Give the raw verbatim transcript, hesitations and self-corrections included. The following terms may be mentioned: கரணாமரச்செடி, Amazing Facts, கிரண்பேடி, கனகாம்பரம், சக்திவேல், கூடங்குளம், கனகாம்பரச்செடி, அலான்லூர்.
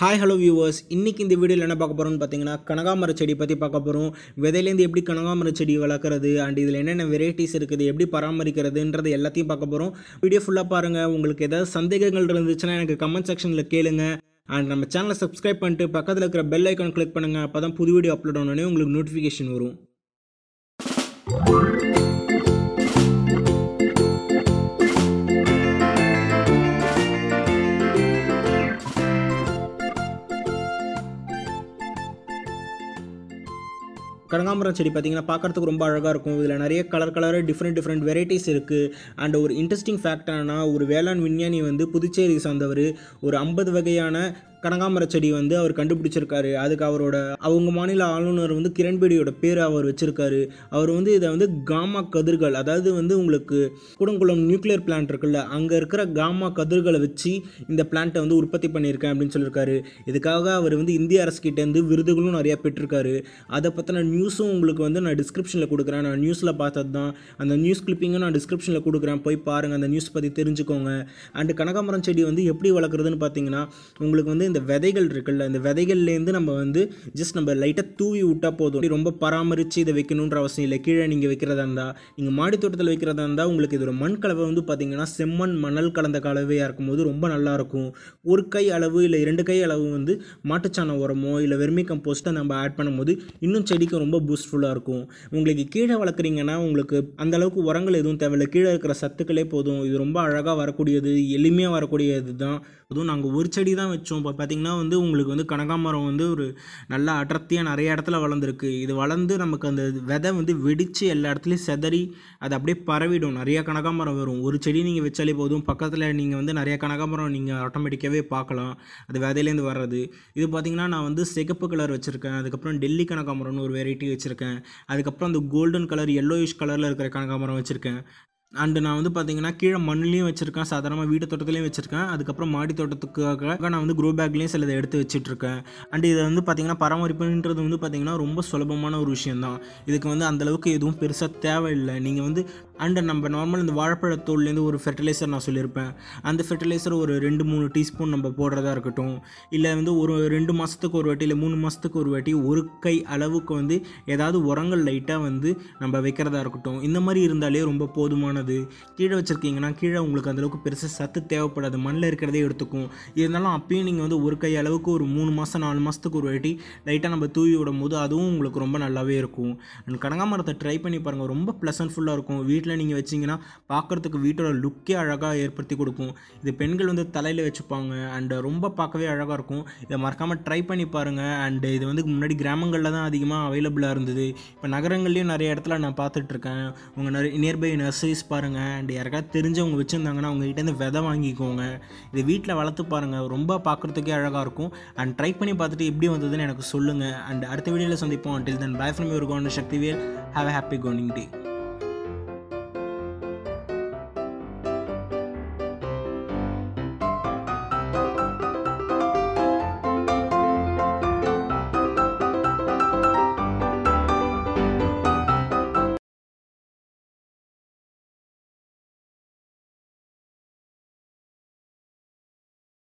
Hi, hello viewers. இன்னைக்கு இந்த வீடியோல என்ன பார்க்க போறோம்னு பாத்தீங்கன்னா கனகாம்பரச்செடி பத்தி பார்க்க போறோம். விதையில இருந்து எப்படி கனகாம்பரச்செடி வளர்க்கிறது and இதுல என்னென்ன வெரைட்டிஸ் இருக்குது எப்படி பராமரிக்கிறதுன்றது எல்லாத்தையும் பார்க்க போறோம். வீடியோ ஃபுல்லா பாருங்க. உங்களுக்கு ஏதாவது சந்தேகங்கள் இருந்துச்சுனா எனக்கு கமெண்ட் செக்ஷன்ல கேளுங்க. And நம்ம சேனலை subscribe பண்ணிட்டு பக்கத்துல இருக்கிற bell icon click பண்ணுங்க. அப்பதான் புது வீடியோ அப்லோட் ஆன உடனே உங்களுக்கு notification வரும். கரணாமரச்செடி பாத்தீங்கன்னா பார்க்கிறதுக்கு ரொம்ப அழகா இருக்கும். இதுல நிறைய கலர் கலரா டிஃபரண்ட் டிஃபரண்ட் வெரைட்டிஸ் இருக்கு. அண்ட் ஒரு இன்ட்ரெஸ்டிங் ஃபேக்ட் என்னன்னா ஒரு வேளாண் விஞ்ஞானி வந்து புதுச்சேரி சார்ந்தவர் ஒரு ஐம்பது வகையான கனகாம்பரச்செடி வந்து அவர் கண்டுபிடிச்சிருக்காரு. அதுக்கு அவரோட அவங்க மாநில ஆளுநர் வந்து கிரண்பேடியோட பேரை அவர் வச்சிருக்காரு. அவர் வந்து இதை வந்து காமா கதிர்கள், அதாவது வந்து உங்களுக்கு கூடங்குளம் நியூக்ளியர் பிளான்ட் இருக்குல்ல, அங்கே இருக்கிற காமா கதிர்களை வச்சு இந்த பிளான்ட்டை வந்து உற்பத்தி பண்ணியிருக்கேன் அப்படின்னு சொல்லியிருக்காரு. இதுக்காக அவர் வந்து இந்திய அரசுகிட்டேருந்து விருதுகளும் நிறையா பெற்றிருக்காரு. அதை பற்றின நியூஸும் உங்களுக்கு வந்து நான் டிஸ்கிரிப்ஷனில் கொடுக்குறேன். நான் நியூஸில் பார்த்தது தான், அந்த நியூஸ் கிளிப்பிங்கும் நான் டிஸ்கிரிப்ஷனில் கொடுக்குறேன், போய் பாருங்கள். அந்த நியூஸ் பற்றி தெரிஞ்சுக்கோங்க. அண்டு கனகாம்பரம் செடி வந்து எப்படி வளர்க்குறதுன்னு பார்த்தீங்கன்னா உங்களுக்கு வந்து இந்த விதைகள் இருக்குல்ல, இந்த விதைகள்லேருந்து நம்ம வந்து ஜஸ்ட் நம்ம லைட்டாக தூவி விட்டால் போதும். ரொம்ப பராமரித்து இதை வைக்கணுன்ற அவசியம் இல்லை. கீழே நீங்கள் வைக்கிறதா இருந்தால், நீங்கள் மாடி தோட்டத்தில் வைக்கிறதா இருந்தால் உங்களுக்கு இதோட மண் கலவை வந்து பார்த்திங்கன்னா செம்மண் மணல் கலந்த கலவையாக இருக்கும்போது ரொம்ப நல்லாயிருக்கும். ஒரு கை அளவு இல்லை இரண்டு கை அளவு வந்து மாட்டுச்சாண உரமோ இல்லை வெர்மி கம்போஸ்ட்டை நம்ம ஆட் பண்ணும்போது இன்னும் செடிக்கு ரொம்ப பூஸ்ட்ஃபுல்லாக இருக்கும். உங்களுக்கு கீழே வளர்க்குறீங்கன்னா உங்களுக்கு அந்தளவுக்கு உரங்கள் எதுவும் தேவையில்லை. கீழே இருக்கிற சத்துக்களே போதும். இது ரொம்ப அழகாக வரக்கூடியது, எளிமையாக வரக்கூடியது தான். அதுவும் நாங்கள் ஒரு செடி தான் வச்சோம். பார்த்திங்கன்னா வந்து உங்களுக்கு வந்து கனகாமரம் வந்து ஒரு நல்ல அடர்த்தியாக நிறைய இடத்துல வளர்ந்துருக்கு. இது வளர்ந்து நமக்கு அந்த விதை வந்து வெடித்து எல்லா இடத்துலையும் செதறி அது அப்படியே பரவிடும். நிறையா கனகாமரம் வரும். ஒரு செடி நீங்கள் வச்சாலே போதும், பக்கத்தில் நீங்கள் வந்து நிறையா கனகாமரம் நீங்கள் ஆட்டோமேட்டிக்காகவே பார்க்கலாம். அது விதையிலேருந்து வர்றது. இது பார்த்திங்கன்னா நான் வந்து சிகப்பு கலர் வச்சுருக்கேன். அதுக்கப்புறம் டெல்லி கனகாமரம்னு ஒரு வெரைட்டி வச்சுருக்கேன். அதுக்கப்புறம் அந்த கோல்டன் கலர் எல்லோயிஷ் கலரில் இருக்கிற கனகாமரம் வச்சுருக்கேன். அண்டு நான் வந்து பார்த்திங்கன்னா கீழே மண்ணிலையும் வச்சுருக்கேன், சாதாரணமாக வீட்டு தோட்டத்துலேயும் வச்சுருக்கேன். அதுக்கப்புறம் மாடி தோட்டத்துக்காக நான் வந்து க்ரோ பேக்லேயும் சிலதை எடுத்து வச்சுட்ருக்கேன். அண்டு இதை வந்து பார்த்திங்கன்னா பராமரிப்புன்றது வந்து பார்த்திங்கன்னா ரொம்ப சுலபமான ஒரு விஷயந்தான். இதுக்கு வந்து அந்தளவுக்கு எதுவும் பெருசாக தேவையில்லை. நீங்கள் வந்து அண்டு நம்ம நார்மல் இந்த வாழைப்பழத்தோல்லேருந்து ஒரு ஃபெர்டிலைசர் நான் சொல்லியிருப்பேன். அந்த ஃபெர்டிலைசர் ஒரு ரெண்டு மூணு டீஸ்பூன் நம்ம போடுறதா இருக்கட்டும், இல்லை வந்து ஒரு ரெண்டு மாதத்துக்கு ஒரு வாட்டி இல்லை மூணு மாதத்துக்கு ஒரு வாட்டி ஒரு கை அளவுக்கு வந்து ஏதாவது உரங்கள் லைட்டாக வந்து நம்ம வைக்கிறதா இருக்கட்டும். இந்த மாதிரி இருந்தாலே ரொம்ப போதுமான. கீழே வச்சிருக்கீங்கன்னா கீழே உங்களுக்கு அந்த அளவுக்கு பெருசா சத்து தேவைப்படாது, மண்ணில் இருக்கிறதே எடுத்துக்கும். இருந்தாலும் அப்பயும் நீங்கள் வந்து ஒரு கை அளவுக்கு ஒரு மூணு மாதம் நாலு மாதத்துக்கு ஒரு வாட்டி லைட்டாக நம்ம தூவி விடும் போது அதுவும் உங்களுக்கு ரொம்ப நல்லாவே இருக்கும். அண்ட் கனகாமரத்தை ட்ரை பண்ணி பாருங்கள், ரொம்ப ப்ளசன்ட்ஃபுல்லாக இருக்கும். வீட்டில் நீங்கள் வச்சிங்கன்னா பார்க்குறதுக்கு வீட்டோட லுக்கே அழகாக ஏற்படுத்தி கொடுக்கும். இது பெண்கள் வந்து தலையில் வச்சுப்பாங்க. அண்ட் ரொம்ப பார்க்கவே அழகாக இருக்கும். இதை மறக்காமல் ட்ரை பண்ணி பாருங்கள். அண்டு இது வந்து முன்னாடி கிராமங்களில் தான் அதிகமாக அவைலபிளாக இருந்தது. இப்போ நகரங்கள்லேயும் நிறைய இடத்துல நான் பார்த்துட்ருக்கேன். உங்கள் நிறைய நியர்பை நர்சரிஸ் பாருங்கள். அண்ட் யாருக்காவது தெரிஞ்சவங்க வச்சுருந்தாங்கன்னா அவங்ககிட்டேருந்து விதை வாங்கிக்கோங்க. இது வீட்டில் வளர்த்து பாருங்கள், ரொம்ப பார்க்குறதுக்கே அழகாக இருக்கும். அண்ட் ட்ரை பண்ணி பார்த்துட்டு எப்படி வந்ததுன்னு எனக்கு சொல்லுங்கள். அண்ட் அடுத்த வீடியோவில் சந்திப்போம். Until then bye from your cone சக்திவேல். Have a happy coning day.